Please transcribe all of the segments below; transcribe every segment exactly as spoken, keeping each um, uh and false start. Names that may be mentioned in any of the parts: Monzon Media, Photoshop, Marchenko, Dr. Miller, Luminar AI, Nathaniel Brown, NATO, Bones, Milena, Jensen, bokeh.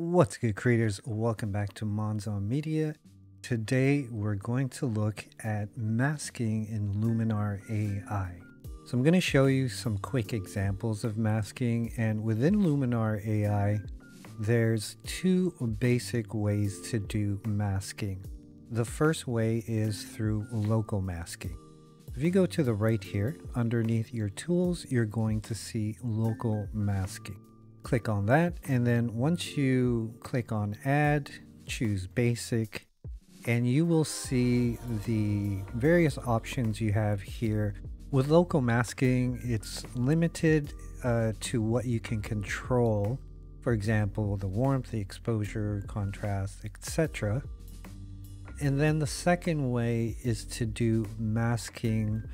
What's good, creators? Welcome back to Monzon Media. Today we're going to look at masking in Luminar A I. So I'm going to show you some quick examples of masking, and within Luminar A I there's two basic ways to do masking. The first way is through local masking. If you go to the right here, underneath your tools, you're going to see local masking. Click on that, and then once you click on add, choose basic, and you will see the various options you have here. With local masking, it's limited uh, to what you can control, for example the warmth, the exposure, contrast, etc. And then the second way is to do masking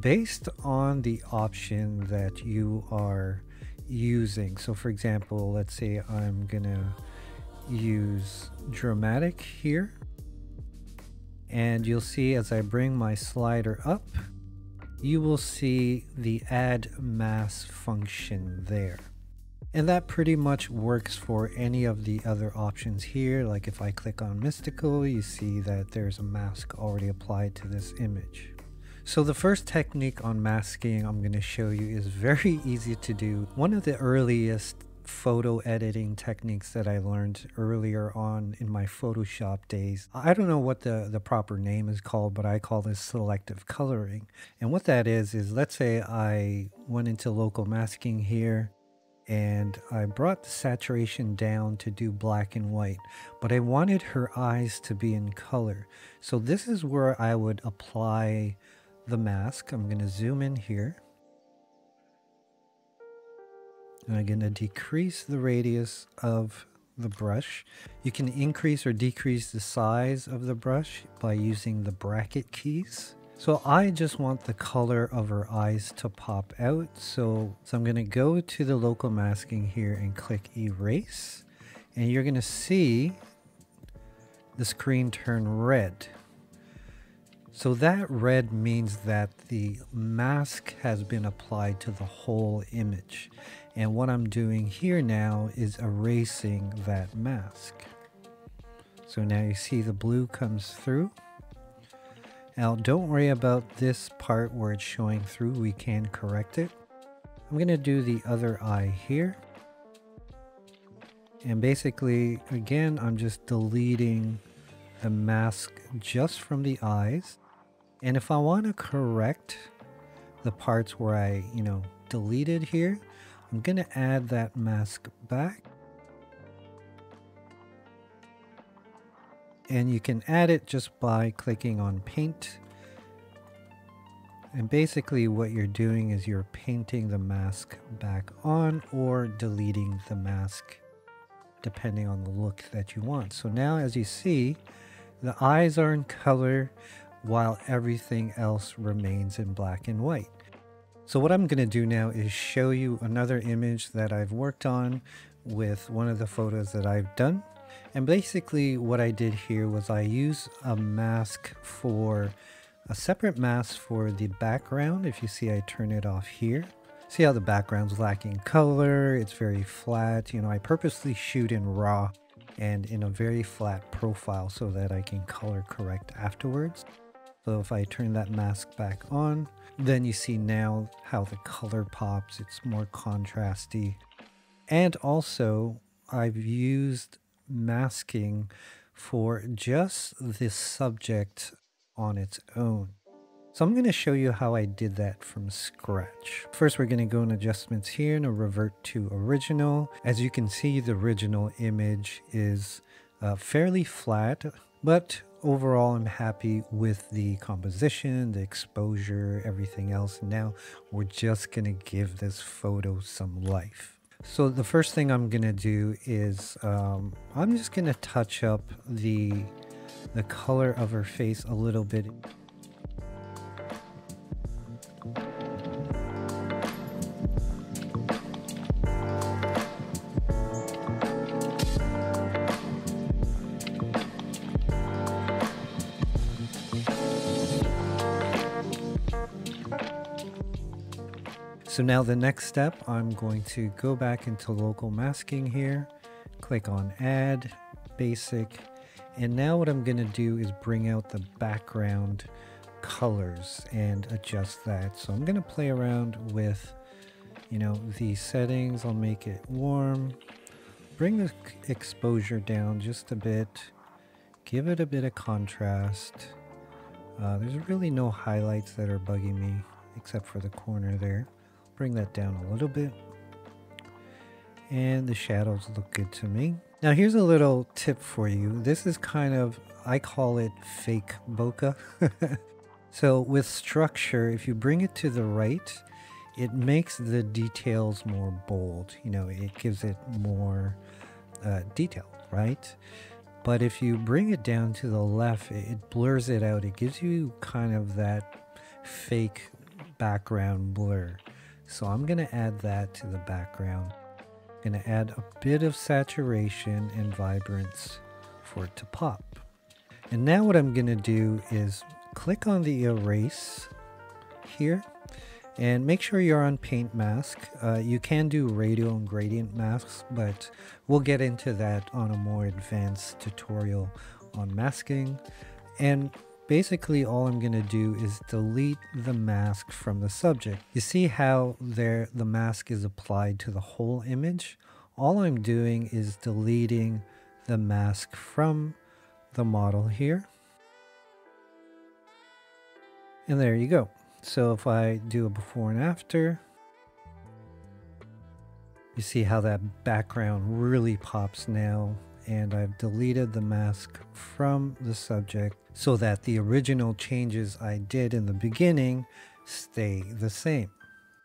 based on the option that you are using. So for example, let's say I'm gonna use dramatic here, and you'll see as I bring my slider up, you will see the add mask function there, and that pretty much works for any of the other options here. Like if I click on mystical, you see that there's a mask already applied to this image. So the first technique on masking I'm going to show you is very easy to do. One of the earliest photo editing techniques that I learned earlier on in my Photoshop days, I don't know what the, the proper name is called, but I call this selective coloring. And what that is, is let's say I went into local masking here, and I brought the saturation down to do black and white, but I wanted her eyes to be in color. So this is where I would apply the mask. I'm going to zoom in here, and I'm going to decrease the radius of the brush. You can increase or decrease the size of the brush by using the bracket keys. So I just want the color of her eyes to pop out, so, so I'm going to go to the local masking here and click erase, and you're going to see the screen turn red. So that red means that the mask has been applied to the whole image. And what I'm doing here now is erasing that mask. So now you see the blue comes through. Now don't worry about this part where it's showing through, we can correct it. I'm going to do the other eye here. And basically, again, I'm just deleting the mask just from the eyes. And if I want to correct the parts where I, you know, deleted here, I'm going to add that mask back. And you can add it just by clicking on paint. And basically what you're doing is you're painting the mask back on or deleting the mask depending on the look that you want. So now as you see, the eyes are in color while everything else remains in black and white. So what I'm going to do now is show you another image that I've worked on with one of the photos that I've done. And basically what I did here was I used a mask for a separate mask for the background. If you see, I turn it off here. See how the background's lacking color, it's very flat. You know, I purposely shoot in raw and in a very flat profile so that I can color correct afterwards. So if I turn that mask back on, then you see now how the color pops, it's more contrasty. And also I've used masking for just this subject on its own. So I'm going to show you how I did that from scratch. First, we're going to go in adjustments here and revert to original. As you can see, the original image is uh, fairly flat, but overall I'm happy with the composition, the exposure, everything else. Now we're just going to give this photo some life. So the first thing I'm going to do is um, I'm just going to touch up the, the color of her face a little bit. So now the next step, I'm going to go back into local masking here, click on add, basic, and now what I'm going to do is bring out the background colors and adjust that. So I'm going to play around with, you know, the settings. I'll make it warm, bring the exposure down just a bit, give it a bit of contrast. Uh, there's really no highlights that are bugging me except for the corner there. Bring that down a little bit, and the shadows look good to me. Now here's a little tip for you. This is kind of, I call it fake bokeh. So with structure, if you bring it to the right, it makes the details more bold. You know, it gives it more uh, detail, right? But if you bring it down to the left, it blurs it out. It gives you kind of that fake background blur. So I'm going to add that to the background. I'm going to add a bit of saturation and vibrance for it to pop. And now what I'm going to do is click on the erase here, and make sure you're on paint mask. Uh, you can do radial and gradient masks, but we'll get into that on a more advanced tutorial on masking. And basically all I'm going to do is delete the mask from the subject. You see how there the mask is applied to the whole image? All I'm doing is deleting the mask from the model here. And there you go. So if I do a before and after, you see how that background really pops now, and I've deleted the mask from the subject so that the original changes I did in the beginning stay the same.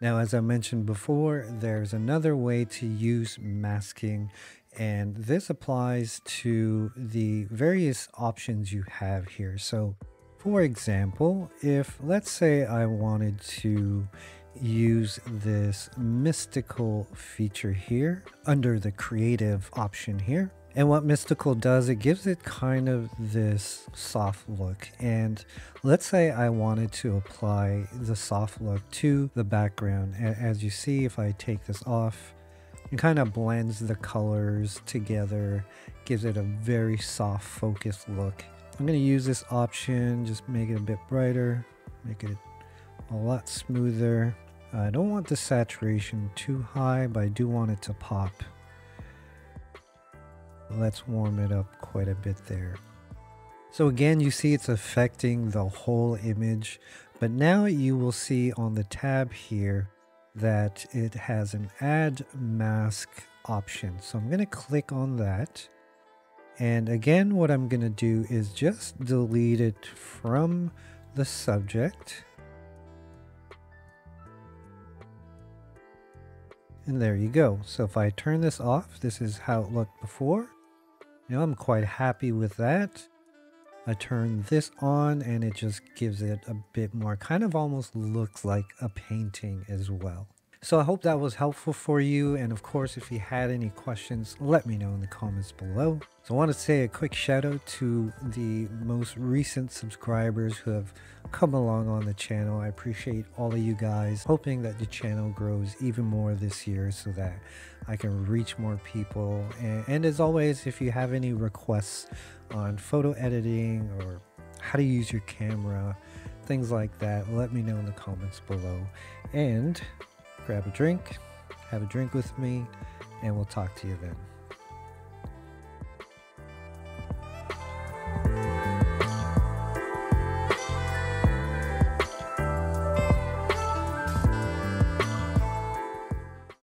Now, as I mentioned before, there's another way to use masking, and this applies to the various options you have here. So for example, if let's say I wanted to use this mystical feature here under the creative option here, and what mystical does, it gives it kind of this soft look. And let's say I wanted to apply the soft look to the background. As you see, if I take this off, it kind of blends the colors together, gives it a very soft focused look. I'm going to use this option, just make it a bit brighter, make it a lot smoother. I don't want the saturation too high, but I do want it to pop. Let's warm it up quite a bit there. So again, you see it's affecting the whole image, but now you will see on the tab here that it has an add mask option. So I'm going to click on that. And again, what I'm going to do is just delete it from the subject. And there you go. So if I turn this off, this is how it looked before. Now I'm quite happy with that. I turn this on and it just gives it a bit more, kind of almost looks like a painting as well. So I hope that was helpful for you, and of course if you had any questions, let me know in the comments below. So I want to say a quick shout out to the most recent subscribers who have come along on the channel. I appreciate all of you guys, hoping that the channel grows even more this year so that I can reach more people. And, and as always, if you have any requests on photo editing or how to use your camera, things like that, let me know in the comments below. And grab a drink, have a drink with me, and we'll talk to you then.